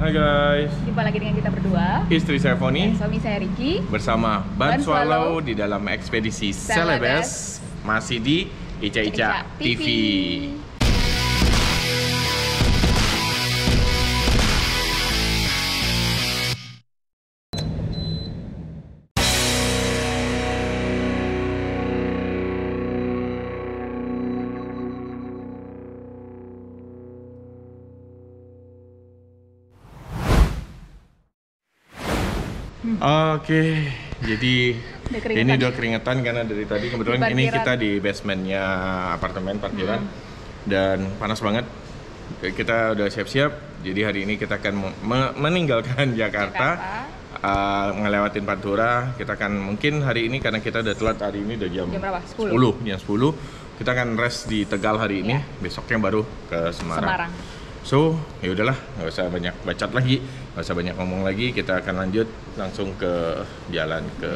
Hai guys. Jumpa lagi dengan kita berdua. Istri saya Foni, suami saya Ricky. Bersama Ban Swallow di dalam ekspedisi Celebes. Masih di Icak Icak TV. Oke, jadi ini udah keringetan karena dari tadi kebetulan ini kita di basementnya apartemen parkiran dan panas banget. Kita udah siap-siap, jadi hari ini kita akan meninggalkan Jakarta. Ngelewatin Pantura. Kita akan mungkin hari ini karena kita udah telat, hari ini udah jam berapa? 10. Jam 10 kita akan rest di Tegal hari ini, besoknya baru ke Semarang. So, ya udahlah, nggak usah banyak bacot lagi, nggak usah banyak ngomong lagi. Kita akan lanjut langsung ke jalan ke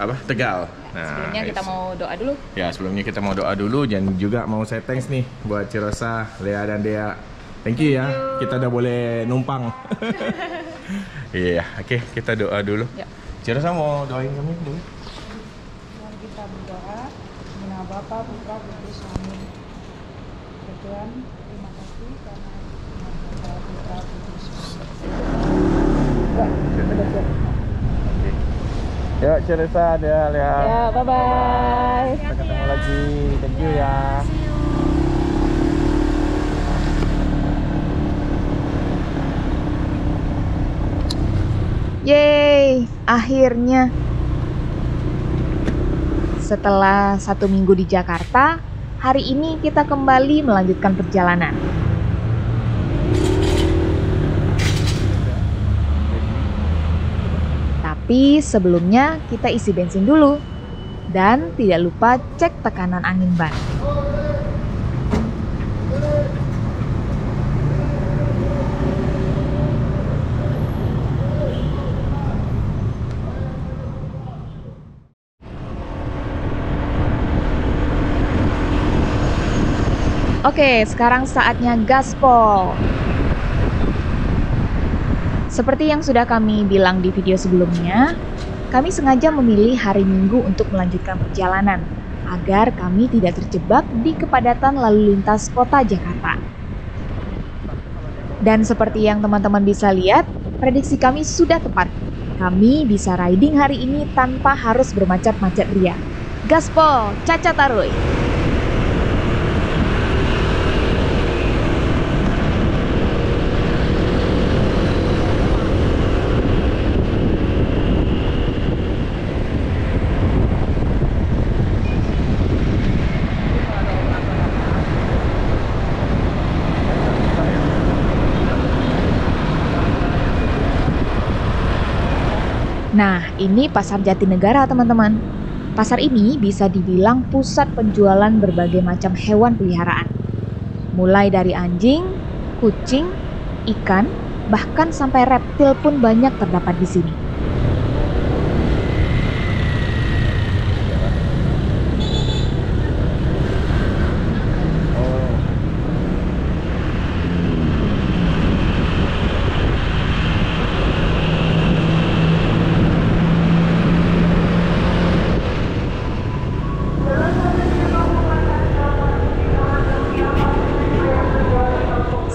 apa? Tegal. Nah, sebelumnya kita mau doa dulu. Ya, sebelumnya kita mau doa dulu. Dan juga mau saya thanks nih buat Cirosa, Lea dan Dea. Thank you ya, kita udah boleh numpang. Iya, oke, kita doa dulu. Ya. Cirosa mau doain kami dulu. Dan kita berdoa, nama Bapa, Putra, Kudus, Amin. Tuhan, terima kasih karena kita ya, Cerita ada lihat. Ya, bye bye. Kita ketemu lagi. Thank you ya. Yeay, akhirnya setelah 1 minggu di Jakarta, hari ini kita kembali melanjutkan perjalanan. Tapi sebelumnya kita isi bensin dulu. Dan tidak lupa cek tekanan angin ban. Oke, sekarang saatnya gaspol. Seperti yang sudah kami bilang di video sebelumnya, kami sengaja memilih hari Minggu untuk melanjutkan perjalanan agar kami tidak terjebak di kepadatan lalu lintas kota Jakarta. Dan seperti yang teman-teman bisa lihat, prediksi kami sudah tepat. Kami bisa riding hari ini tanpa harus bermacet-macet ria. Gaspol, caca taruy! Nah, ini pasar Jatinegara, teman-teman. Pasar ini bisa dibilang pusat penjualan berbagai macam hewan peliharaan. Mulai dari anjing, kucing, ikan, bahkan sampai reptil pun banyak terdapat di sini.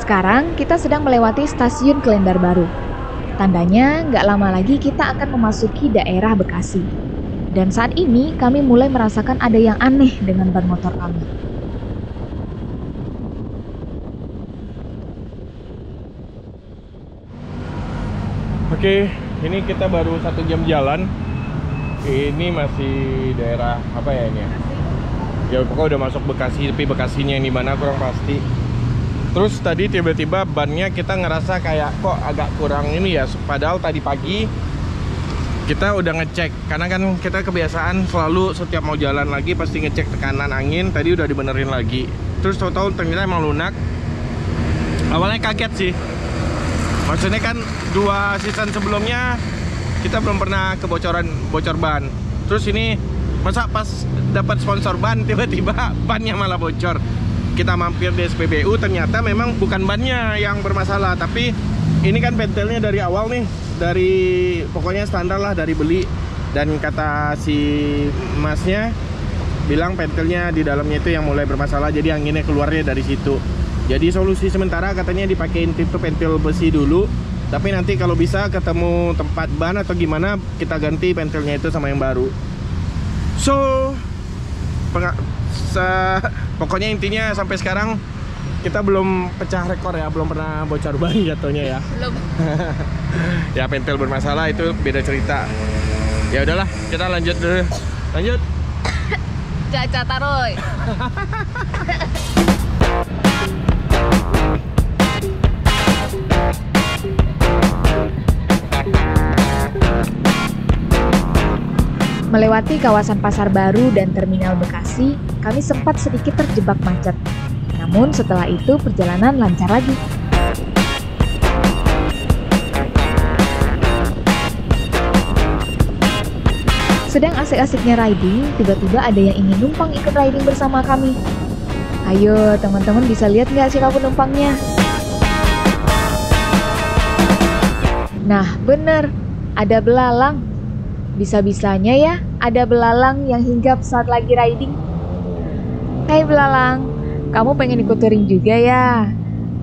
Sekarang kita sedang melewati stasiun Klender Baru. Tandanya nggak lama lagi kita akan memasuki daerah Bekasi. Dan saat ini kami mulai merasakan ada yang aneh dengan ban motor kami. Oke, ini kita baru 1 jam jalan. Ini masih daerah apa ya ini? Ya pokoknya udah masuk Bekasi, tapi Bekasinya yang dimana kurang pasti. Terus tadi tiba-tiba bannya kita ngerasa kayak kok agak kurang ini ya. Padahal tadi pagi kita udah ngecek. Karena kan kita kebiasaan selalu setiap mau jalan lagi pasti ngecek tekanan angin. Tadi udah dibenerin lagi. Terus tahu-tahu ternyata emang lunak. Awalnya kaget sih. Maksudnya kan 2 season sebelumnya kita belum pernah kebocoran bocor ban. Terus ini masa pas dapat sponsor ban tiba-tiba bannya malah bocor. Kita mampir di SPBU, ternyata memang bukan bannya yang bermasalah, tapi ini kan pentelnya dari awal nih, dari pokoknya standar lah, dari beli. Dan kata si masnya bilang pentelnya di dalamnya itu yang mulai bermasalah, jadi anginnya keluarnya dari situ. Jadi solusi sementara katanya dipakein tipe pentil besi dulu, tapi nanti kalau bisa ketemu tempat ban atau gimana kita ganti pentilnya itu sama yang baru. So pokoknya intinya sampai sekarang kita belum pecah rekor ya, belum pernah bocor ban jatuhnya ya. Belum. Ya pentil bermasalah itu beda cerita. Ya udahlah, kita lanjut dulu. Lanjut. Caca taruh. Melewati kawasan Pasar Baru dan Terminal Bekasi, kami sempat sedikit terjebak macet. Namun setelah itu perjalanan lancar lagi. Sedang asik-asiknya riding, tiba-tiba ada yang ingin numpang ikut riding bersama kami. Ayo teman-teman, bisa lihat nggak siapa penumpangnya? Nah bener, ada belalang. Bisa-bisanya ya ada belalang yang hinggap saat lagi riding. Hai belalang, kamu pengen ikut touring juga ya?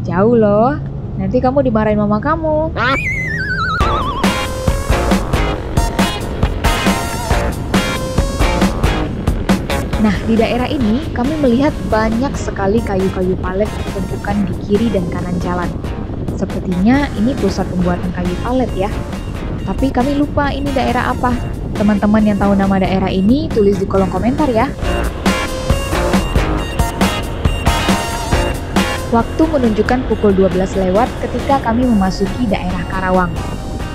Jauh loh, nanti kamu dimarahin mama kamu. Nah di daerah ini kami melihat banyak sekali kayu-kayu palet ditumpukan di kiri dan kanan jalan. Sepertinya ini pusat pembuatan kayu palet ya. Tapi kami lupa ini daerah apa. Teman-teman yang tahu nama daerah ini tulis di kolom komentar ya. Waktu menunjukkan pukul 12 lewat ketika kami memasuki daerah Karawang.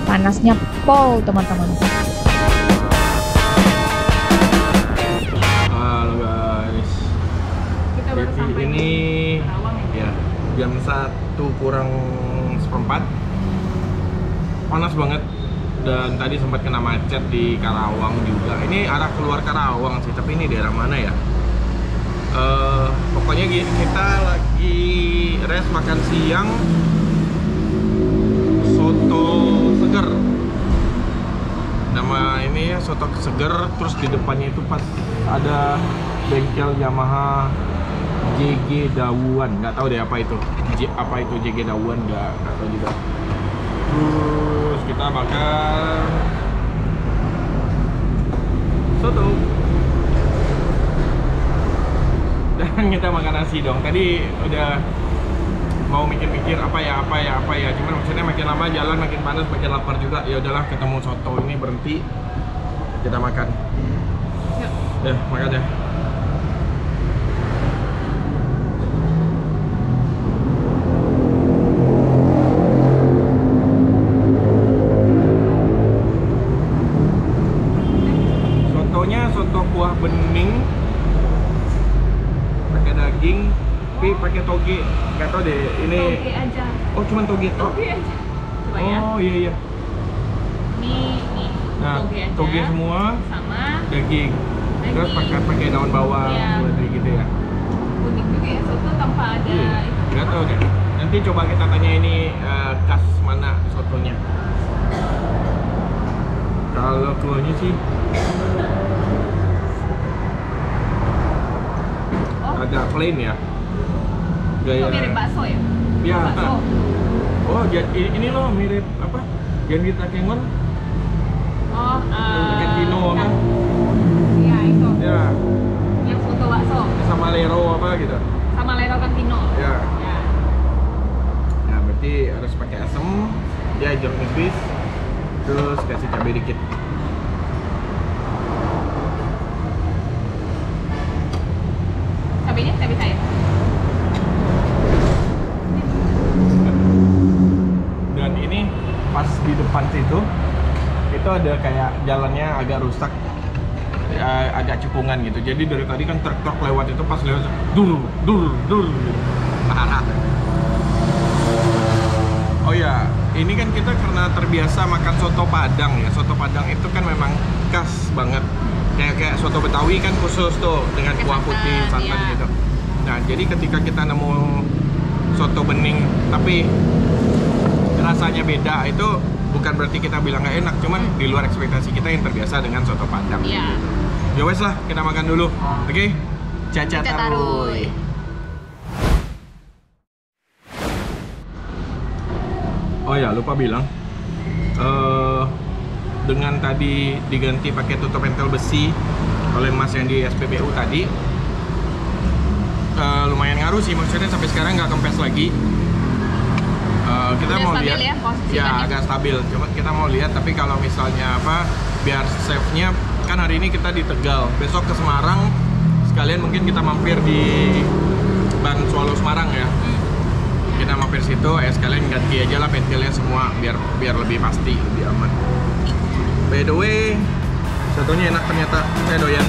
Panasnya pol teman-teman. Halo guys. Kita baru sampai ini Karawang ya. Jam 1 kurang seperempat. Panas banget. Dan tadi sempat kena macet di Karawang juga. Ini arah keluar Karawang sih, tapi ini daerah mana ya? Pokoknya kita lagi rest makan siang Soto Segar. Nama ini ya, Soto Segar. Terus di depannya itu pas ada bengkel Yamaha JG Dawuan. Nggak tahu deh apa itu. Apa itu JG Dawuan? Nggak tahu juga. Terus kita bakal soto dan kita makan nasi dong. Tadi udah mau mikir-mikir apa ya, cuman maksudnya makin lama jalan makin panas, makin lapar juga. Ya udahlah, ketemu soto ini berhenti, kita makan ya, makan ya. Iya. Ini. Nah, toge semua sama daging. Terus pakai daun bawang buat gitu ya. Unik juga ya soto tanpa ada itu. Enggak tahu deh. Nanti coba kita tanya ini khas mana sotonya. Kalau kuahnya sih agak plain ya. Gaya mirip bakso ya? Iya. Oh, jadi ini loh mirip apa? Yang di Takengon. Oh, Kantino apa? Iya, itu. Ya. Yang foto bakso. Sama Lero apa gitu. Sama Lero Kantino. Ya. Ya. Nah, berarti harus pakai asam, ya jeruk nipis. Terus kasih cabai dikit. Cabainya cabai saya. Pas di depan situ itu ada kayak jalannya agak rusak, agak cekungan gitu. Jadi dari tadi kan truk lewat itu, pas lewat dur parah. Oh ya, ini kan kita karena terbiasa makan soto Padang ya. Soto Padang itu kan memang khas banget. Kayak soto Betawi kan khusus tuh dengan kuah putih, santan gitu. Nah, jadi ketika kita nemu soto bening tapi rasanya beda, itu bukan berarti kita bilang nggak enak, cuman di luar ekspektasi kita yang terbiasa dengan soto Padang. Iya. Ya wes lah, kita makan dulu. Oke? Caca taruh. Oh ya, lupa bilang. Dengan tadi diganti pakai tutup pentil besi oleh Mas yang di SPBU tadi, lumayan ngaruh sih, maksudnya sampai sekarang nggak kempes lagi. Kita udah mau lihat ya, agak stabil, cuma kita mau lihat. Tapi kalau misalnya apa, biar safe-nya kan hari ini kita di Tegal, besok ke Semarang, sekalian mungkin kita mampir di Ban Swallow Semarang ya. Kita mampir situ, sekalian ganti aja lah pentilnya semua, biar lebih pasti, lebih aman. By the way, satunya enak ternyata, saya doyan.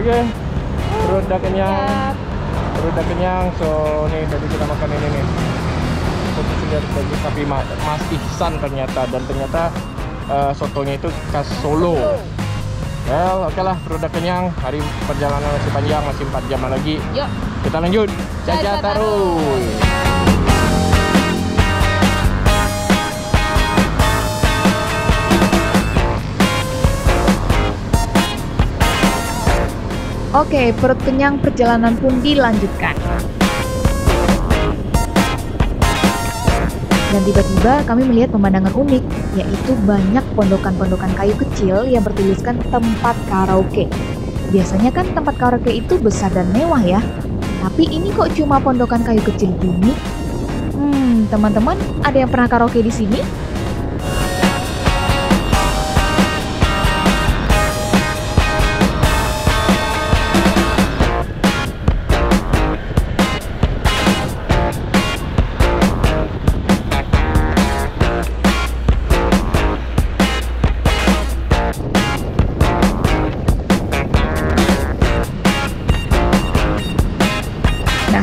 Oke, perut udah kenyang, so nih tadi kita makan ini nih. Soto Segar bagi sapi Mas Ihsan ternyata, dan ternyata sotonya itu khas Solo. Well, oke lah, perut udah kenyang, hari perjalanan masih panjang, masih 4 jam lagi. Yuk, kita lanjut, Caca Taruh. Oke, perut kenyang, perjalanan pun dilanjutkan. Dan tiba-tiba kami melihat pemandangan unik, yaitu banyak pondokan-pondokan kayu kecil yang bertuliskan tempat karaoke. Biasanya kan tempat karaoke itu besar dan mewah ya, tapi ini kok cuma pondokan kayu kecil gini? Teman-teman, ada yang pernah karaoke di sini?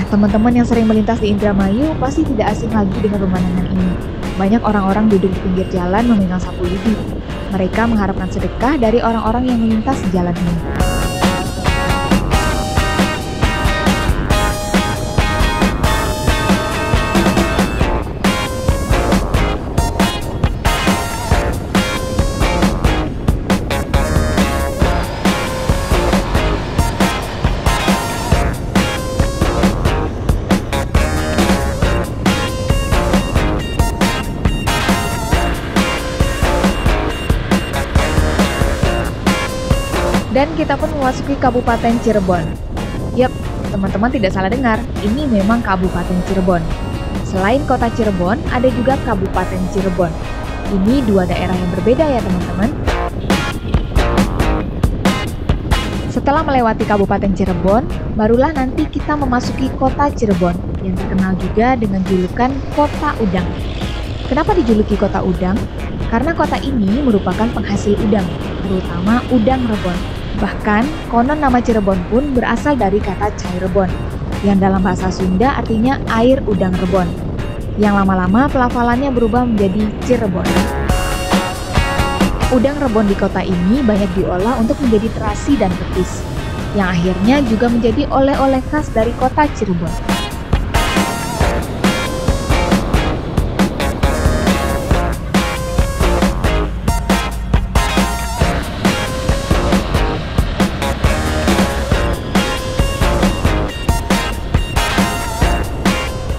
Teman-teman yang sering melintas di Indramayu pasti tidak asing lagi dengan pemandangan ini. Banyak orang-orang duduk di pinggir jalan memegang sapu lidi. Mereka mengharapkan sedekah dari orang-orang yang melintas di jalan ini. Dan kita pun memasuki Kabupaten Cirebon. Yap, teman-teman tidak salah dengar, ini memang Kabupaten Cirebon. Selain Kota Cirebon, ada juga Kabupaten Cirebon. Ini dua daerah yang berbeda ya teman-teman. Setelah melewati Kabupaten Cirebon, barulah nanti kita memasuki Kota Cirebon, yang terkenal juga dengan julukan Kota Udang. Kenapa dijuluki Kota Udang? Karena kota ini merupakan penghasil udang, terutama udang rebon. Bahkan, konon nama Cirebon pun berasal dari kata Cairebon, yang dalam bahasa Sunda artinya air udang rebon, yang lama-lama pelafalannya berubah menjadi Cirebon. Udang rebon di kota ini banyak diolah untuk menjadi terasi dan petis, yang akhirnya juga menjadi oleh-oleh khas dari kota Cirebon.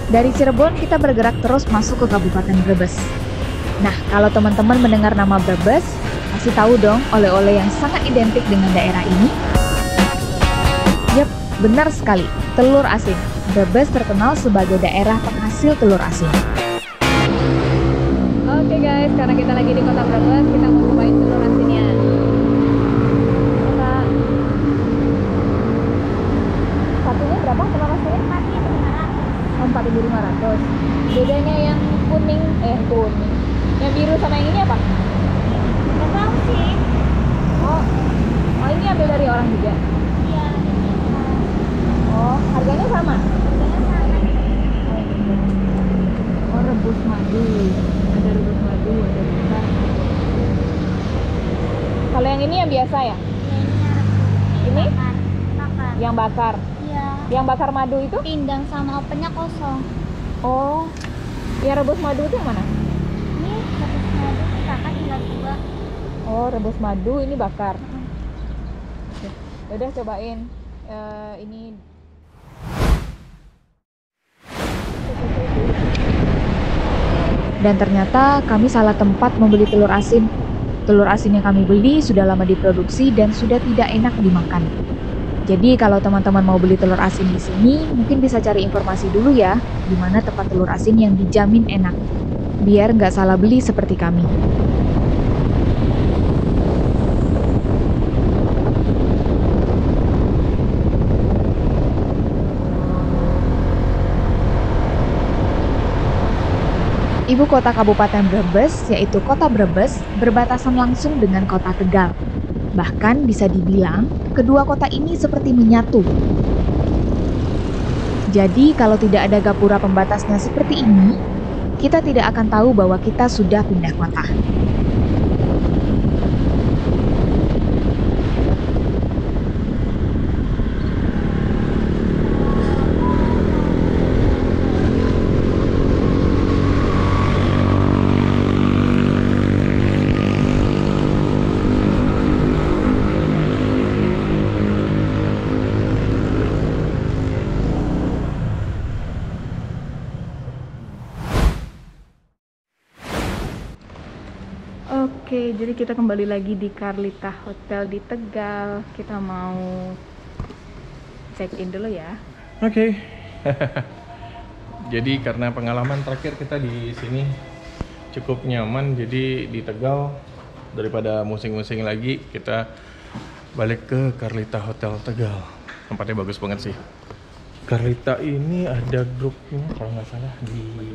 Dari Cirebon, kita bergerak terus masuk ke Kabupaten Brebes. Nah, kalau teman-teman mendengar nama Brebes, pasti tahu dong oleh-oleh yang sangat identik dengan daerah ini. Yap, benar sekali, telur asin. Brebes terkenal sebagai daerah penghasil telur asin. Oke guys, karena kita lagi di kota Brebes, kita mau cobain telur asinnya. Satunya berapa telur asinnya? 4.500. Bedanya yang kuning, yang biru sama yang ini apa? Nggak tahu sih. Oh, ini ambil dari orang juga? Iya. Oh, harganya sama? Harganya sama. Oh, rebus madu. Ada rebus madu, ada besar. Kalau yang ini yang biasa ya? Iya, Ini? Bakar. Yang bakar? Iya. Yang bakar madu itu? Pindang sama opennya kosong. Oh. Yang rebus madu itu yang mana? Ini rebus madu, kakak tinggal 2. Oh, rebus madu ini bakar. Udah cobain ini. Dan ternyata kami salah tempat membeli telur asin. Telur asin yang kami beli sudah lama diproduksi dan sudah tidak enak dimakan. Jadi kalau teman-teman mau beli telur asin di sini, mungkin bisa cari informasi dulu ya, di mana tempat telur asin yang dijamin enak. Biar nggak salah beli seperti kami. Ibu kota Kabupaten Brebes, yaitu Kota Brebes, berbatasan langsung dengan Kota Tegal. Bahkan bisa dibilang, kedua kota ini seperti menyatu. Jadi, kalau tidak ada gapura pembatasnya seperti ini, kita tidak akan tahu bahwa kita sudah pindah kota. Oke, jadi kita kembali lagi di Karlita Hotel di Tegal. Kita mau check-in dulu ya. Oke. Jadi karena pengalaman terakhir kita di sini cukup nyaman, jadi di Tegal daripada musing-musing lagi, kita balik ke Karlita Hotel Tegal. Tempatnya bagus banget sih. Karlita ini ada grupnya kalau nggak salah di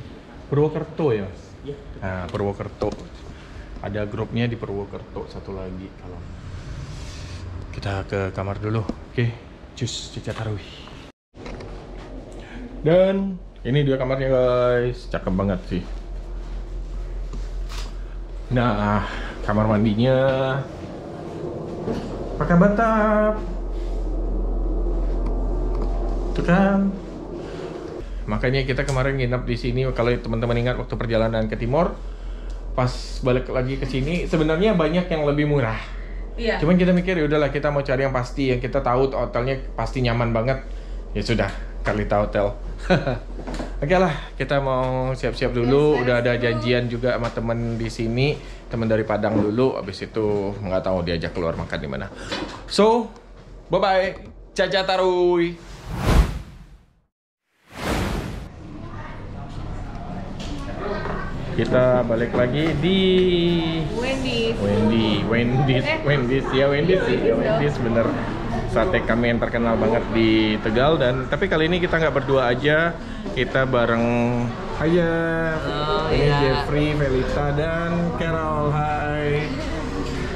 Purwokerto ya, Mas? Iya. Nah, Purwokerto. Ada grupnya di Purwokerto satu lagi. Kalau kita ke kamar dulu, oke? Cus, cica taruhi. Dan ini dia kamarnya guys, cakep banget sih. Nah, kamar mandinya pakai batap, itu kan? Makanya kita kemarin nginap di sini. Kalau teman-teman ingat waktu perjalanan ke timur. Pas balik lagi ke sini sebenarnya banyak yang lebih murah. Iya. Cuman kita mikir ya udahlah, kita mau cari yang pasti, yang kita tahu hotelnya pasti nyaman banget. Ya sudah, Karlita Hotel. Oke lah, kita mau siap-siap dulu. Udah ada janjian juga sama temen di sini, temen dari Padang dulu. Abis itu nggak tahu diajak keluar makan di mana. So, bye bye. Caca taruy. Kita balik lagi di Wendy's bener. Sate kami yang terkenal banget di Tegal. Dan tapi kali ini kita nggak berdua aja, kita bareng ini Jeffrey, Felita dan Carol. Hai.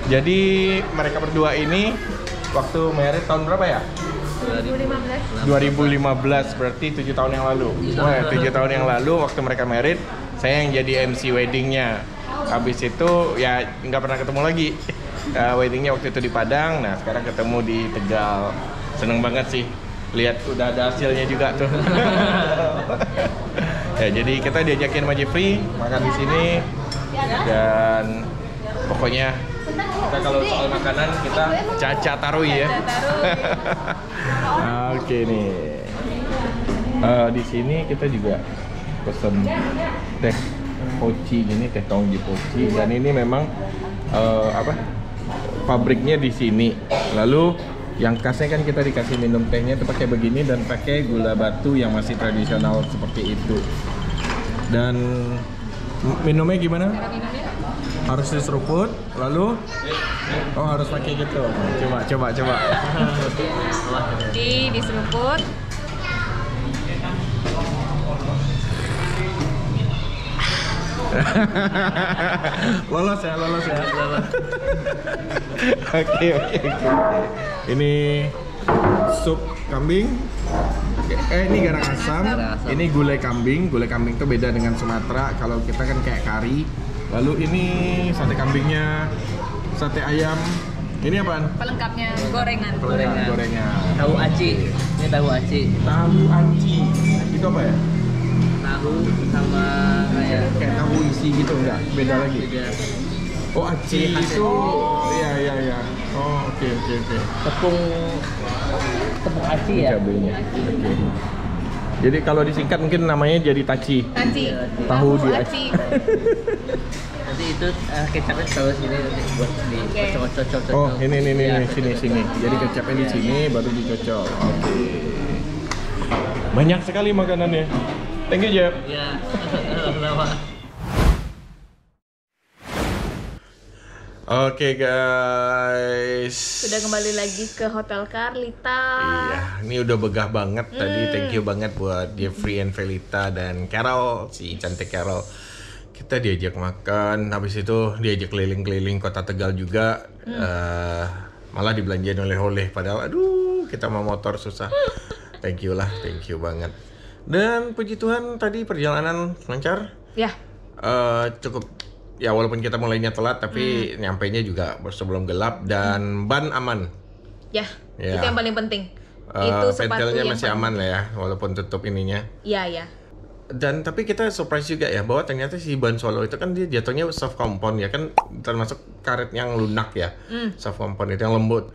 Jadi mereka berdua ini waktu married tahun berapa ya? 2015, berarti 7 tahun yang lalu. Wah, 7 tahun yang lalu waktu mereka married, saya yang jadi MC weddingnya. Habis itu ya nggak pernah ketemu lagi. Weddingnya waktu itu di Padang, nah sekarang ketemu di Tegal. Seneng banget sih, lihat udah ada hasilnya juga tuh. Ya, jadi kita diajakin sama Jeffrey makan di sini. Dan pokoknya kita kalau soal makanan kita caca taruh ya. Oke nih. Di sini kita juga pesen teh poci ini, teh tong di poci, dan ini memang pabriknya di sini. Lalu yang khasnya kan kita dikasih minum tehnya itu pakai begini dan pakai gula batu yang masih tradisional seperti itu. Dan minumnya gimana? Harus diseruput, lalu harus pakai gitu. Coba. Diseruput. Lolos ya. Oke. Ini sup kambing. Ini garang asam. Ini gulai kambing. Gulai kambing itu beda dengan Sumatera. Kalau kita kan kayak kari. Lalu ini sate kambingnya, sate ayam, Ini apaan? Pelengkapnya gorengan. Gorengan. Tahu aci. Ini tahu aci. Tahu aci. Itu apa ya? Tahu sama kayak tahu isi gitu enggak? Beda lagi. Beda. Oh, aci itu. Iya. Oh, oke. Tepung aci ya. Cabenya. Oke. Jadi kalau disingkat mungkin namanya jadi taci. Taci. Tahu aci. Nanti itu kecapnya terus sini nanti buat dicocok-cocok. Oh, ini sini. Jadi kecapnya di sini baru dicocok. Oke. Banyak sekali makanannya. Thank you, Jeff. Iya. Sama-sama. Oke guys, sudah kembali lagi ke Hotel Karlita. Iya, ini udah begah banget tadi. Thank you banget buat Jeffrey and Felita dan Carol, si cantik Carol. Kita diajak makan, habis itu diajak keliling-keliling kota Tegal juga. Malah dibelanjain oleh-oleh, padahal aduh kita mau motor susah. Thank you banget. Dan puji Tuhan tadi perjalanan lancar. Ya. Cukup. Ya walaupun kita mulainya telat tapi nyampainya juga sebelum gelap dan ban aman. Ya. Itu yang paling penting. Itu pentilnya masih aman lah ya walaupun tutup ininya. Iya. Dan tapi kita surprise juga ya bahwa ternyata si Ban Swallow itu kan dia jatuhnya soft compound ya kan, termasuk karet yang lunak ya. Soft compound itu yang lembut.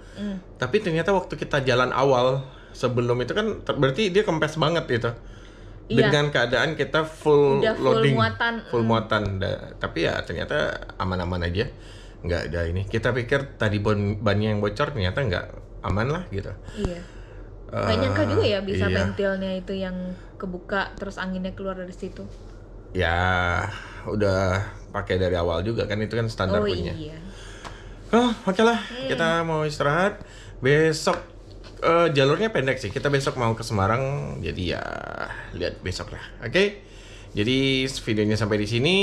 Tapi ternyata waktu kita jalan awal sebelum itu kan berarti dia kempes banget gitu. Dengan keadaan kita full loading, muatan. Tapi ya ternyata aman-aman aja, nggak ada ini. Kita pikir tadi bannya yang bocor, ternyata nggak aman lah gitu. Iya. Banyak kan juga ya bisa pentilnya itu yang kebuka, terus anginnya keluar dari situ. Ya, udah pakai dari awal juga kan, itu kan standar punya. Iya. Oke lah, kita mau istirahat. Besok. Jalurnya pendek sih, kita besok mau ke Semarang, jadi ya lihat besok lah, oke? Jadi videonya sampai di sini,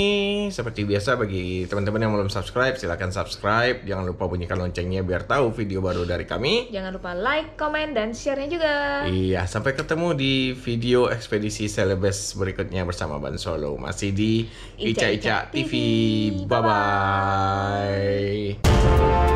seperti biasa bagi teman-teman yang belum subscribe, silahkan subscribe, jangan lupa bunyikan loncengnya biar tahu video baru dari kami. Jangan lupa like, komen, dan share-nya juga. Iya, sampai ketemu di video ekspedisi Celebes berikutnya bersama Ban Swallow, masih di Icak Icak TV. Bye-bye.